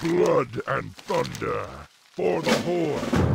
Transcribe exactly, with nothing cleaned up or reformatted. Blood and thunder for the Horde!